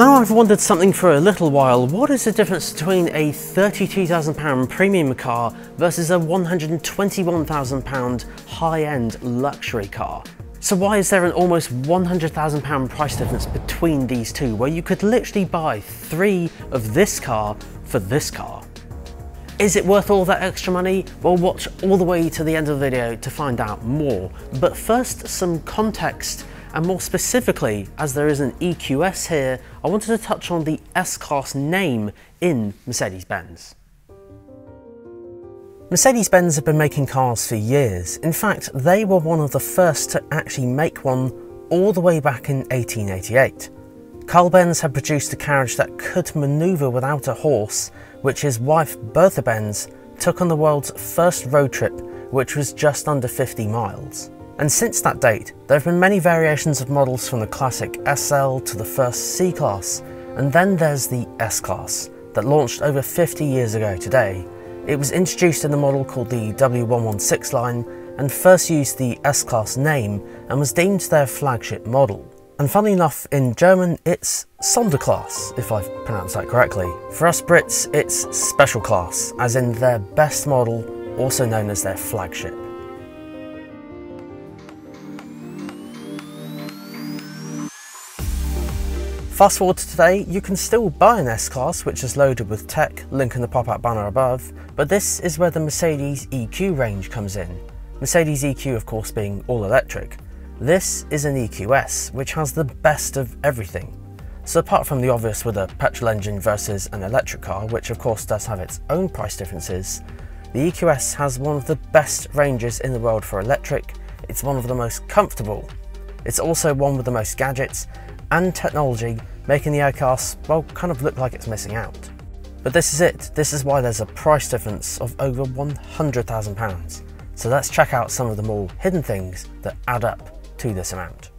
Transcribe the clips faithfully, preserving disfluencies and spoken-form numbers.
Now I've wondered something for a little while. What is the difference between a thirty-two thousand pound premium car versus a one hundred twenty-one thousand pound high-end luxury car? So why is there an almost one hundred thousand pound price difference between these two, where you could literally buy three of this car for this car? Is it worth all that extra money? Well, watch all the way to the end of the video to find out more. But first, some context, and more specifically, as there is an E Q S here, I wanted to touch on the S-Class name in Mercedes-Benz. Mercedes-Benz have been making cars for years. In fact, they were one of the first to actually make one all the way back in eighteen eighty-eight. Carl Benz had produced a carriage that could manoeuvre without a horse, which his wife Bertha Benz took on the world's first road trip, which was just under fifty miles. And since that date, there have been many variations of models, from the classic S L to the first C-Class, and then there's the S-Class, that launched over fifty years ago today. It was introduced in a model called the W one sixteen line and first used the S-Class name and was deemed their flagship model. And funnily enough, in German it's Sonderklasse, if I've pronounced that correctly. For us Brits, it's Special Class, as in their best model, also known as their flagship. Fast forward to today, you can still buy an S-Class, which is loaded with tech, link in the pop-up banner above, but this is where the Mercedes E Q range comes in. Mercedes E Q, of course, being all electric. This is an E Q S, which has the best of everything. So apart from the obvious with a petrol engine versus an electric car, which of course does have its own price differences, the E Q S has one of the best ranges in the world for electric. It's one of the most comfortable. It's also one with the most gadgets and technology, making the A-Class, well, kind of look like it's missing out. But this is it. This is why there's a price difference of over one hundred thousand pounds. So let's check out some of the more hidden things that add up to this amount.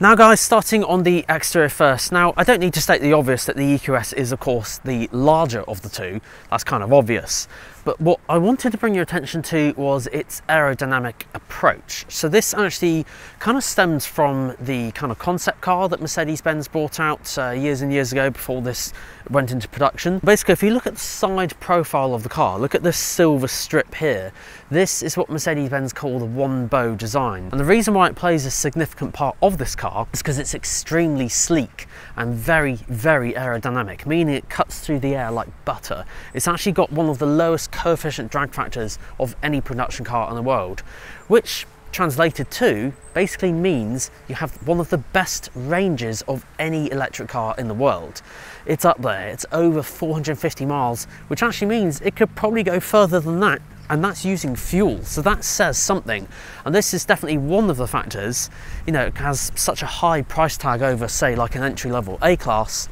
Now guys, starting on the exterior first. Now, I don't need to state the obvious that the E Q S is of course the larger of the two, that's kind of obvious. But what I wanted to bring your attention to was its aerodynamic approach. So this actually kind of stems from the kind of concept car that Mercedes-Benz brought out uh, years and years ago before this went into production. Basically, if you look at the side profile of the car, look at this silver strip here. This is what Mercedes-Benz call the one bow design. And the reason why it plays a significant part of this car is because it's extremely sleek and very, very aerodynamic, meaning it cuts through the air like butter. It's actually got one of the lowest coefficient drag factors of any production car in the world, which translated to basically means you have one of the best ranges of any electric car in the world. It's up there, it's over four hundred fifty miles, which actually means it could probably go further than that, and that's using fuel, so that says something. And this is definitely one of the factors, you know, it has such a high price tag over, say, like an entry-level A-Class.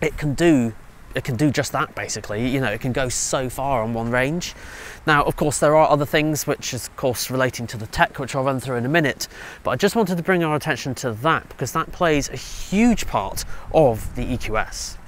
It can do It can do just that, basically. You know, it can go so far on one range. Now, of course, there are other things, which is, of course, relating to the tech, which I'll run through in a minute. But I just wanted to bring our attention to that, because that plays a huge part of the E Q S.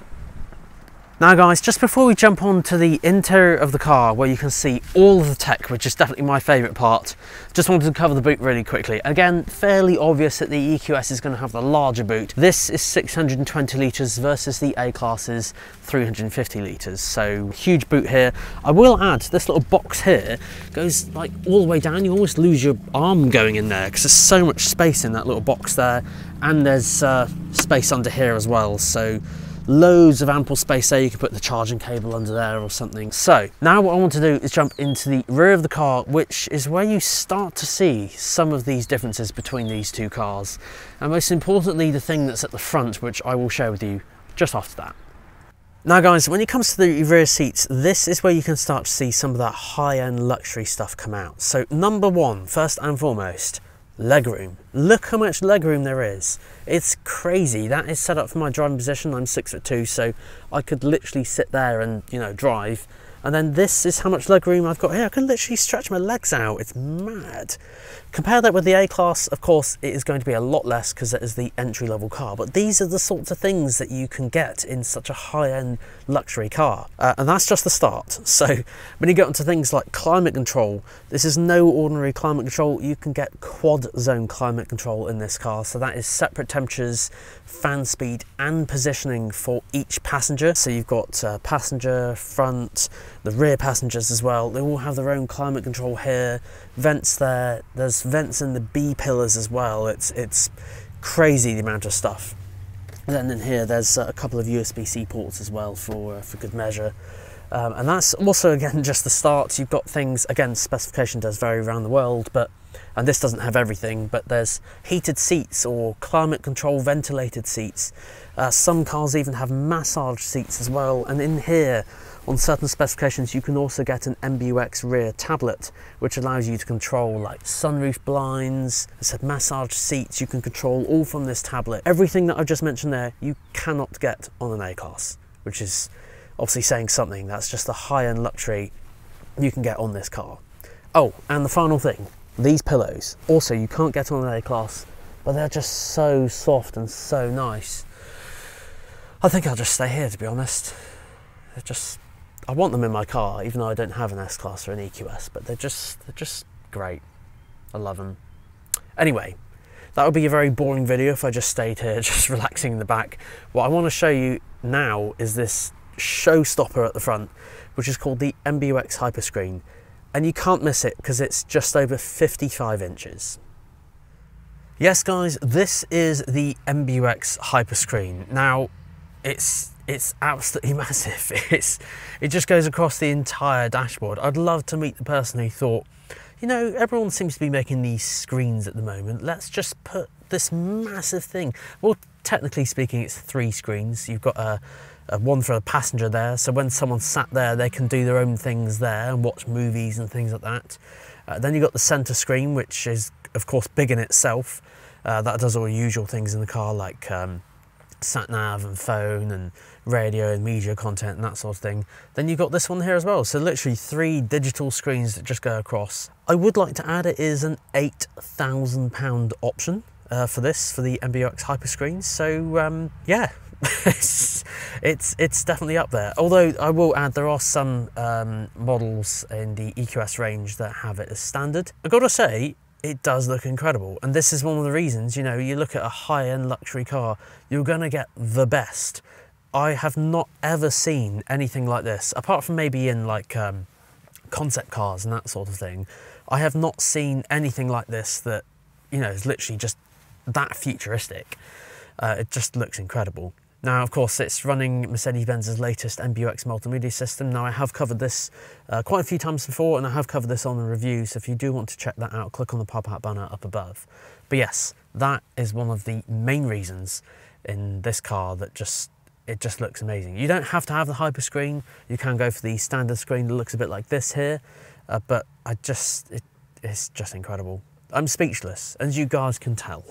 Now guys, just before we jump on to the interior of the car, where you can see all of the tech, which is definitely my favourite part, just wanted to cover the boot really quickly. Again, fairly obvious that the E Q S is going to have the larger boot. This is six hundred twenty litres versus the A-Class's three hundred fifty litres, so huge boot here. I will add, this little box here goes like all the way down. You almost lose your arm going in there, because there's so much space in that little box there, and there's uh, space under here as well, so loads of ample space there. You can put the charging cable under there or something. So now what I want to do is jump into the rear of the car, which is where you start to see some of these differences between these two cars, and most importantly the thing that's at the front, which I will share with you just after that. Now guys, when it comes to the rear seats, this is where you can start to see some of that high-end luxury stuff come out. So number one, first and foremost, legroom. Look how much legroom there is. It's crazy. That is set up for my driving position. I'm six foot two, so I could literally sit there and, you know, drive. And then this is how much legroom I've got here. I can literally stretch my legs out. It's mad. Compare that with the A-Class, of course, it is going to be a lot less because it is the entry-level car, but these are the sorts of things that you can get in such a high-end luxury car. Uh, and that's just the start. So when you get onto things like climate control, this is no ordinary climate control. You can get quad-zone climate control in this car, so that is separate temperatures, fan speed, and positioning for each passenger. So you've got uh, passenger, front, the rear passengers as well. They all have their own climate control here, vents there, there's vents in the B pillars as well. It's it's crazy the amount of stuff. And then in here there's a couple of U S B C ports as well for uh, for good measure. Um, and that's also again just the start. You've got things again. Specification does vary around the world, but and this doesn't have everything. But there's heated seats or climate control ventilated seats. Uh, some cars even have massage seats as well. And in here, on certain specifications, you can also get an M B U X rear tablet, which allows you to control like sunroof blinds, I said massage seats, you can control all from this tablet. Everything that I've just mentioned there, you cannot get on an A-Class, which is obviously saying something. That's just the high-end luxury you can get on this car. Oh, and the final thing, these pillows. Also, you can't get on an A-Class, but they're just so soft and so nice. I think I'll just stay here, to be honest. They're just... I want them in my car, even though I don't have an S-Class or an E Q S, but they're just, they're just great. I love them. Anyway, that would be a very boring video if I just stayed here, just relaxing in the back. What I want to show you now is this showstopper at the front, which is called the M B U X Hyperscreen. And you can't miss it because it's just over fifty-five inches. Yes, guys, this is the M B U X Hyperscreen. Now, it's... It's absolutely massive. It's, it just goes across the entire dashboard. I'd love to meet the person who thought, you know, everyone seems to be making these screens at the moment. Let's just put this massive thing. Well, technically speaking, it's three screens. You've got a, a one for a passenger there. So when someone sat there, they can do their own things there and watch movies and things like that. Uh, then you've got the center screen, which is, of course, big in itself. Uh, that does all the usual things in the car, like... Um, sat-nav and phone and radio and media content and that sort of thing. Then you've got this one here as well. So literally three digital screens that just go across. I would like to add it is an eight thousand pound option uh, for this, for the M B U X Hyperscreen. So um, yeah, it's, it's, it's definitely up there. Although I will add there are some um, models in the E Q S range that have it as standard. I've got to say, it does look incredible. And this is one of the reasons, you know, you look at a high-end luxury car, you're gonna get the best. I have not ever seen anything like this, apart from maybe in like um, concept cars and that sort of thing. I have not seen anything like this that, you know, is literally just that futuristic. Uh, it just looks incredible. Now, of course, it's running Mercedes-Benz's latest M B U X multimedia system. Now, I have covered this uh, quite a few times before, and I have covered this on the review, so if you do want to check that out, click on the pop-out banner up above. But yes, that is one of the main reasons in this car that just, it just looks amazing. You don't have to have the hyperscreen. You can go for the standard screen that looks a bit like this here, uh, but I just, it, it's just incredible. I'm speechless, as you guys can tell.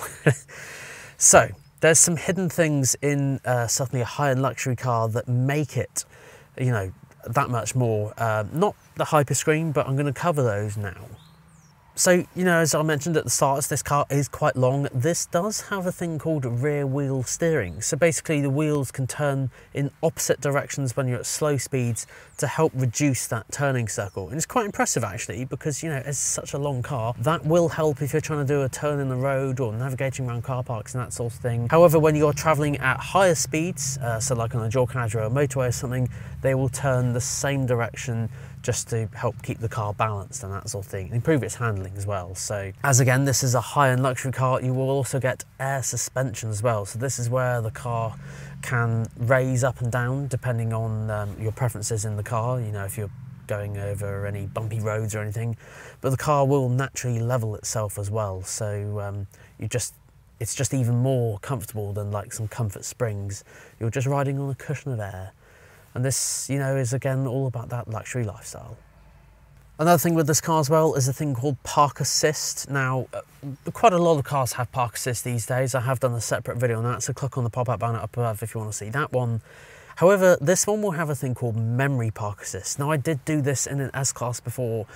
So... there's some hidden things in uh, certainly a high-end luxury car that make it, you know, that much more. Uh, not the Hyperscreen, but I'm going to cover those now. So, you know, as I mentioned at the start, this car is quite long. This does have a thing called rear wheel steering. So basically the wheels can turn in opposite directions when you're at slow speeds to help reduce that turning circle. And it's quite impressive actually, because, you know, it's such a long car. That will help if you're trying to do a turn in the road or navigating around car parks and that sort of thing. However, when you're traveling at higher speeds, uh, so like on a dual carriageway or a motorway or something, they will turn the same direction just to help keep the car balanced and that sort of thing, and improve its handling as well. So as again, this is a high-end luxury car, you will also get air suspension as well. So this is where the car can raise up and down depending on um, your preferences in the car, you know, if you're going over any bumpy roads or anything, but the car will naturally level itself as well. So um, you just, it's just even more comfortable than like some comfort springs. You're just riding on a cushion of air. And this, you know, is again all about that luxury lifestyle. Another thing with this car as well is a thing called park assist. Now, quite a lot of cars have park assist these days. I have done a separate video on that, so click on the pop-up banner up above if you want to see that one. However, this one will have a thing called memory park assist. Now, I did do this in an S-Class before,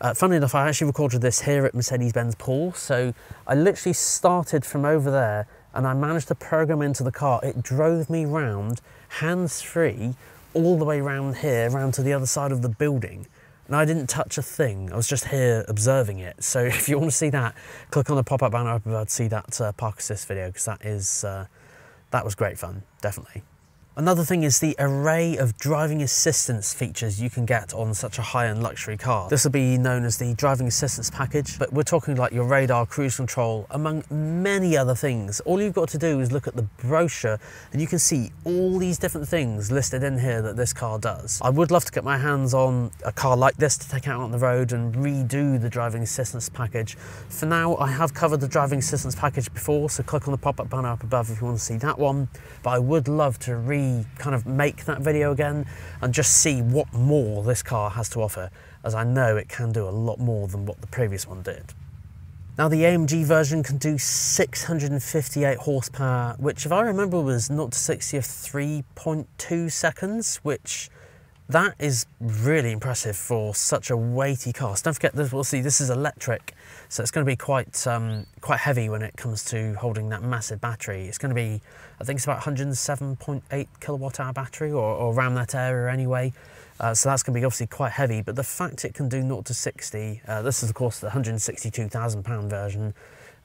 Uh, funnily enough, I actually recorded this here at Mercedes-Benz Pool, so I literally started from over there and I managed to program into the car. It drove me round, hands-free, all the way round here, round to the other side of the building. And I didn't touch a thing, I was just here observing it. So if you want to see that, click on the pop-up banner up above to see that uh, Park Assist video, because that is, uh, that was great fun, definitely. Another thing is the array of driving assistance features you can get on such a high-end luxury car. This will be known as the driving assistance package, but we're talking like your radar, cruise control, among many other things. All you've got to do is look at the brochure and you can see all these different things listed in here that this car does. I would love to get my hands on a car like this to take out on the road and redo the driving assistance package. For now, I have covered the driving assistance package before, so click on the pop-up banner up above if you want to see that one, but I would love to read kind of make that video again and just see what more this car has to offer, as I know it can do a lot more than what the previous one did. Now the A M G version can do six hundred fifty-eight horsepower, which if I remember was zero to sixty of three point two seconds, which that is really impressive for such a weighty car. So don't forget this, we'll see this is electric, so it's going to be quite um, quite heavy when it comes to holding that massive battery. It's going to be, I think it's about one hundred seven point eight kilowatt hour battery, or, or around that area anyway. Uh, so that's going to be obviously quite heavy, but the fact it can do zero to sixty, uh, this is of course the one hundred sixty-two thousand pound version,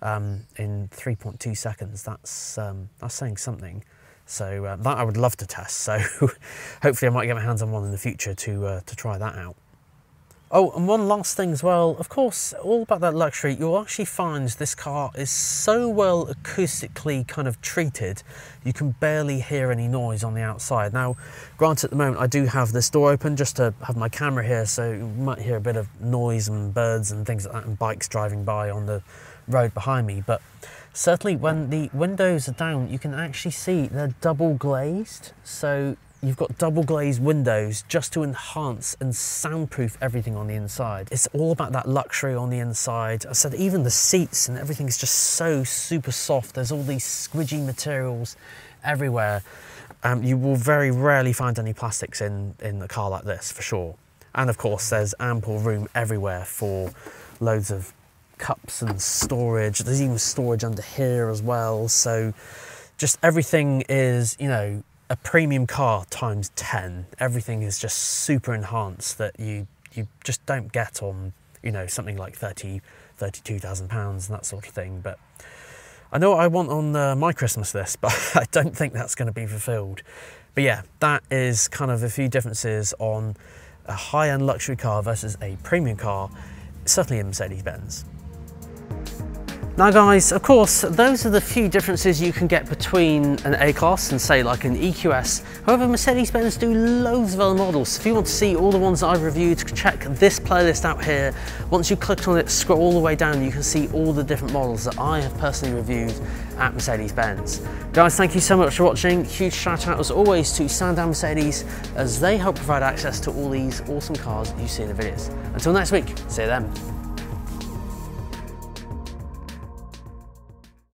um, in three point two seconds, that's, um, that's saying something. So uh, that I would love to test, so hopefully I might get my hands on one in the future to, uh, to try that out. Oh, and one last thing as well, of course, all about that luxury, you'll actually find this car is so well acoustically kind of treated, you can barely hear any noise on the outside. Now, granted, at the moment I do have this door open just to have my camera here, so you might hear a bit of noise and birds and things like that and bikes driving by on the road behind me, but certainly when the windows are down, you can actually see they're double glazed. So you've got double glazed windows just to enhance and soundproof everything on the inside. It's all about that luxury on the inside. I said even the seats and everything's just so super soft. There's all these squidgy materials everywhere. Um, you will very rarely find any plastics in, in a car like this, for sure. And of course, there's ample room everywhere for loads of cups and storage. There's even storage under here as well, so just everything is, you know, a premium car times ten. Everything is just super enhanced that you you just don't get on, you know, something like thirty, thirty-two thousand pounds and that sort of thing. But I know what I want on uh, my Christmas list, but I don't think that's going to be fulfilled. But yeah, that is kind of a few differences on a high-end luxury car versus a premium car, certainly in Mercedes-Benz. Now guys, of course, those are the few differences you can get between an A-Class and say like an E Q S. However, Mercedes-Benz do loads of other models. If you want to see all the ones that I've reviewed, check this playlist out here. Once you clicked on it, scroll all the way down, you can see all the different models that I have personally reviewed at Mercedes-Benz. Guys, thank you so much for watching. Huge shout out as always to Sandown Mercedes, as they help provide access to all these awesome cars that you see in the videos. Until next week, see you then.